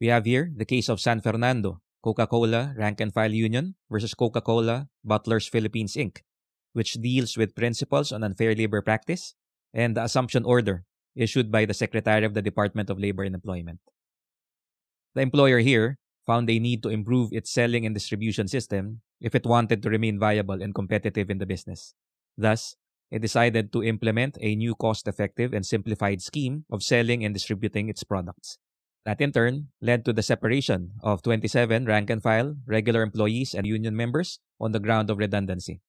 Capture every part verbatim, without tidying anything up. We have here the case of San Fernando Coca-Cola Rank-and-File Union versus Coca-Cola Bottlers Philippines, Incorporated, which deals with principles on unfair labor practice and the assumption order issued by the Secretary of the Department of Labor and Employment. The employer here found a need to improve its selling and distribution system if it wanted to remain viable and competitive in the business. Thus, it decided to implement a new cost-effective and simplified scheme of selling and distributing its products. That in turn led to the separation of twenty-seven rank-and-file regular employees and union members on the ground of redundancy.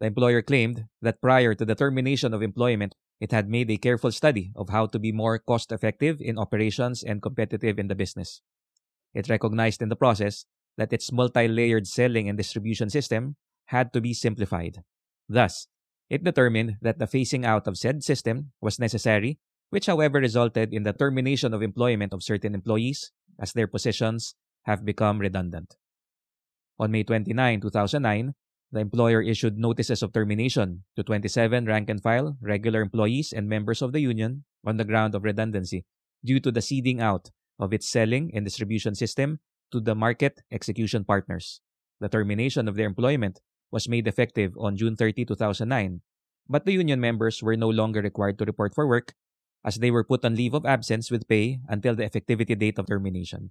The employer claimed that prior to the termination of employment, it had made a careful study of how to be more cost-effective in operations and competitive in the business. It recognized in the process that its multi-layered selling and distribution system had to be simplified. Thus, it determined that the phasing out of said system was necessary, which however resulted in the termination of employment of certain employees as their positions have become redundant. On May twenty-ninth, two thousand nine, the employer issued notices of termination to twenty-seven rank-and-file regular employees and members of the union on the ground of redundancy due to the ceding out of its selling and distribution system to the market execution partners. The termination of their employment was made effective on June thirtieth, two thousand nine, but the union members were no longer required to report for work as they were put on leave of absence with pay until the effectivity date of termination.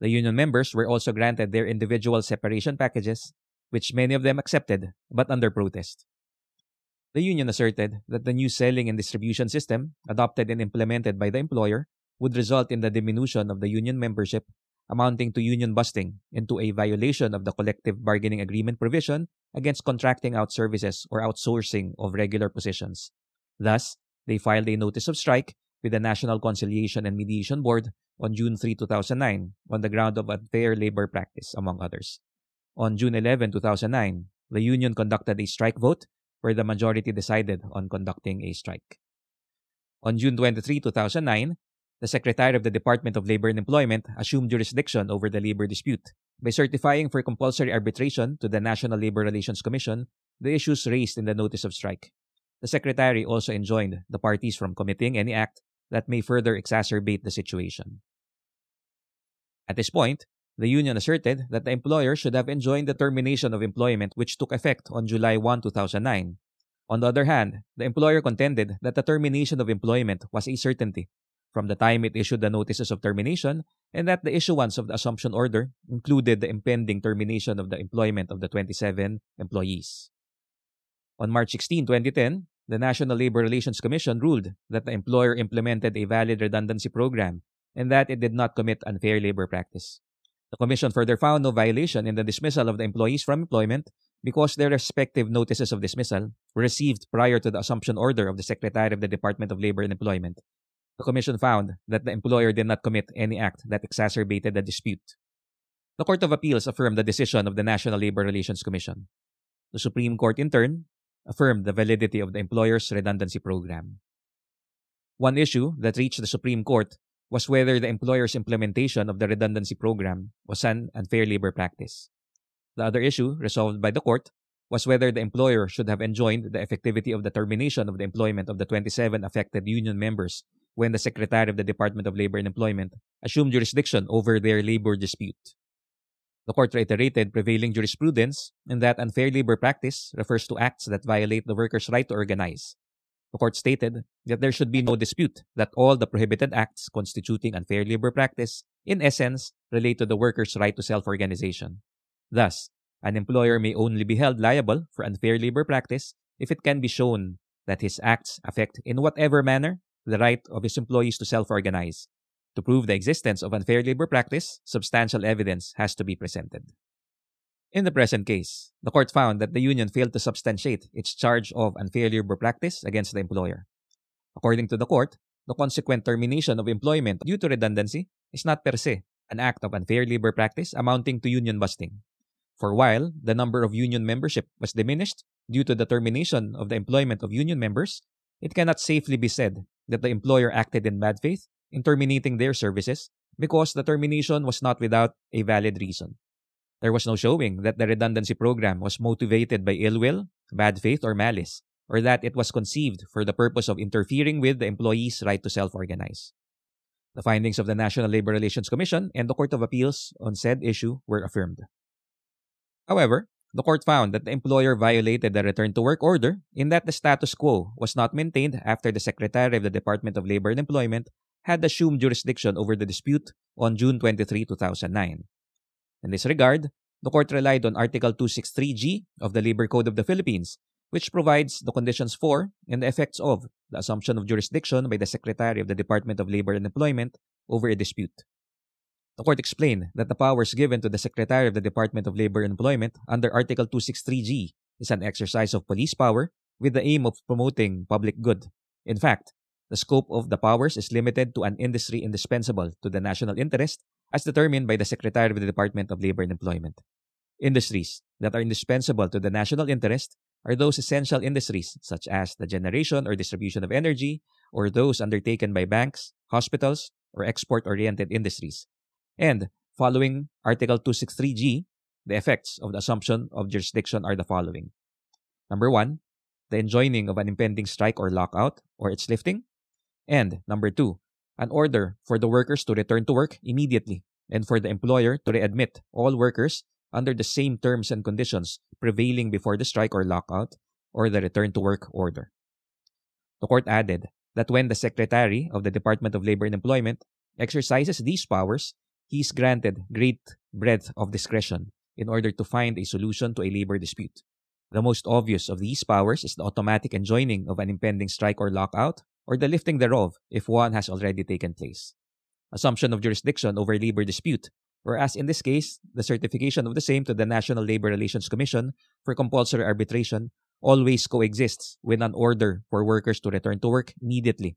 The union members were also granted their individual separation packages, which many of them accepted, but under protest. The union asserted that the new selling and distribution system adopted and implemented by the employer would result in the diminution of the union membership, amounting to union busting and to a violation of the collective bargaining agreement provision against contracting out services or outsourcing of regular positions. Thus, they filed a notice of strike with the National Conciliation and Mediation Board on June third, two thousand nine on the ground of unfair labor practice, among others. On June eleventh, two thousand nine, the union conducted a strike vote where the majority decided on conducting a strike. On June twenty-third, two thousand nine, the Secretary of the Department of Labor and Employment assumed jurisdiction over the labor dispute by certifying for compulsory arbitration to the National Labor Relations Commission the issues raised in the notice of strike. The Secretary also enjoined the parties from committing any act that may further exacerbate the situation. At this point, the union asserted that the employer should have enjoined the termination of employment, which took effect on July first, two thousand nine. On the other hand, the employer contended that the termination of employment was a certainty from the time it issued the notices of termination, and that the issuance of the assumption order included the impending termination of the employment of the twenty-seven employees. On March sixteenth, twenty ten, the National Labor Relations Commission ruled that the employer implemented a valid redundancy program and that it did not commit unfair labor practice. The Commission further found no violation in the dismissal of the employees from employment because their respective notices of dismissal were received prior to the assumption order of the Secretary of the Department of Labor and Employment. The Commission found that the employer did not commit any act that exacerbated the dispute. The Court of Appeals affirmed the decision of the National Labor Relations Commission. The Supreme Court, in turn, affirmed the validity of the employer's redundancy program. One issue that reached the Supreme Court was whether the employer's implementation of the redundancy program was an unfair labor practice. The other issue resolved by the court was whether the employer should have enjoined the effectivity of the termination of the employment of the twenty-seven affected union members when the Secretary of the Department of Labor and Employment assumed jurisdiction over their labor dispute. The court reiterated prevailing jurisprudence in that unfair labor practice refers to acts that violate the worker's right to organize. The court stated that there should be no dispute that all the prohibited acts constituting unfair labor practice, in essence, relate to the worker's right to self-organization. Thus, an employer may only be held liable for unfair labor practice if it can be shown that his acts affect in whatever manner the right of his employees to self-organize. To prove the existence of unfair labor practice, substantial evidence has to be presented. In the present case, the court found that the union failed to substantiate its charge of unfair labor practice against the employer. According to the court, the consequent termination of employment due to redundancy is not per se an act of unfair labor practice amounting to union busting. For while the number of union membership was diminished due to the termination of the employment of union members, it cannot safely be said that the employer acted in bad faith in terminating their services because the termination was not without a valid reason. There was no showing that the redundancy program was motivated by ill will, bad faith, or malice, or that it was conceived for the purpose of interfering with the employee's right to self-organize. The findings of the National Labor Relations Commission and the Court of Appeals on said issue were affirmed. However, the court found that the employer violated the return-to-work order in that the status quo was not maintained after the Secretary of the Department of Labor and Employment had assumed jurisdiction over the dispute on June twenty-third, two thousand nine. In this regard, the court relied on Article two sixty-three G of the Labor Code of the Philippines, which provides the conditions for and the effects of the assumption of jurisdiction by the Secretary of the Department of Labor and Employment over a dispute. The court explained that the powers given to the Secretary of the Department of Labor and Employment under Article two sixty-three G is an exercise of police power with the aim of promoting public good. In fact, the scope of the powers is limited to an industry indispensable to the national interest as determined by the Secretary of the Department of Labor and Employment. Industries that are indispensable to the national interest are those essential industries such as the generation or distribution of energy, or those undertaken by banks, hospitals, or export-oriented industries. And, following Article two sixty-three G, the effects of the assumption of jurisdiction are the following. Number one, the enjoining of an impending strike or lockout, or its lifting. And, number two, an order for the workers to return to work immediately and for the employer to readmit all workers under the same terms and conditions prevailing before the strike or lockout or the return-to-work order. The court added that when the Secretary of the Department of Labor and Employment exercises these powers, he is granted great breadth of discretion in order to find a solution to a labor dispute. The most obvious of these powers is the automatic enjoining of an impending strike or lockout or the lifting thereof if one has already taken place. Assumption of jurisdiction over a labor dispute, whereas in this case, the certification of the same to the National Labor Relations Commission for compulsory arbitration always coexists with an order for workers to return to work immediately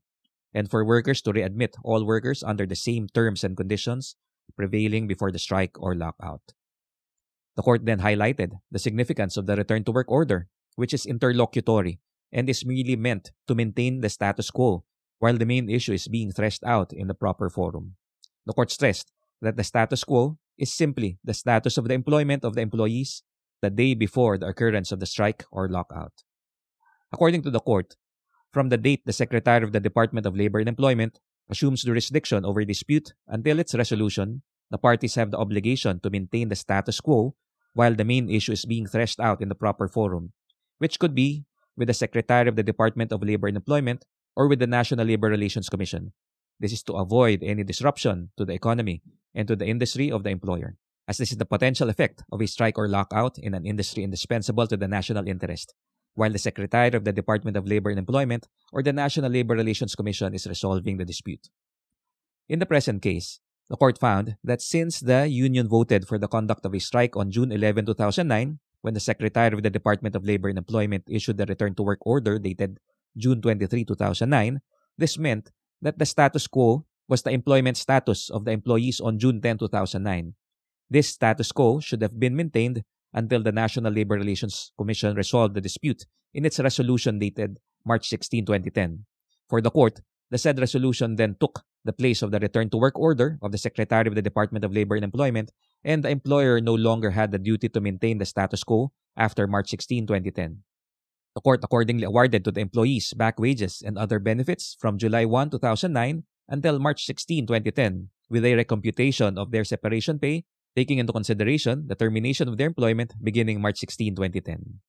and for workers to readmit all workers under the same terms and conditions prevailing before the strike or lockout. The court then highlighted the significance of the return-to-work order, which is interlocutory and is merely meant to maintain the status quo while the main issue is being threshed out in the proper forum. The court stressed that the status quo is simply the status of the employment of the employees the day before the occurrence of the strike or lockout. According to the court, from the date the Secretary of the Department of Labor and Employment assumes jurisdiction over a dispute until its resolution, the parties have the obligation to maintain the status quo while the main issue is being threshed out in the proper forum, which could be with the Secretary of the Department of Labor and Employment or with the National Labor Relations Commission. This is to avoid any disruption to the economy and to the industry of the employer, as this is the potential effect of a strike or lockout in an industry indispensable to the national interest, while the Secretary of the Department of Labor and Employment or the National Labor Relations Commission is resolving the dispute. In the present case, the court found that since the union voted for the conduct of a strike on June eleventh, two thousand nine, when the Secretary of the Department of Labor and Employment issued the return-to-work order dated June twenty-third, two thousand nine, this meant that the status quo was the employment status of the employees on June tenth, two thousand nine. This status quo should have been maintained until the National Labor Relations Commission resolved the dispute in its resolution dated March sixteenth, twenty ten. For the court, the said resolution then took the place of the return-to-work order of the Secretary of the Department of Labor and Employment, and the employer no longer had the duty to maintain the status quo after March sixteenth, twenty ten. The court accordingly awarded to the employees back wages and other benefits from July first, two thousand nine until March sixteenth, twenty ten, with a recomputation of their separation pay, taking into consideration the termination of their employment beginning March sixteenth, twenty ten.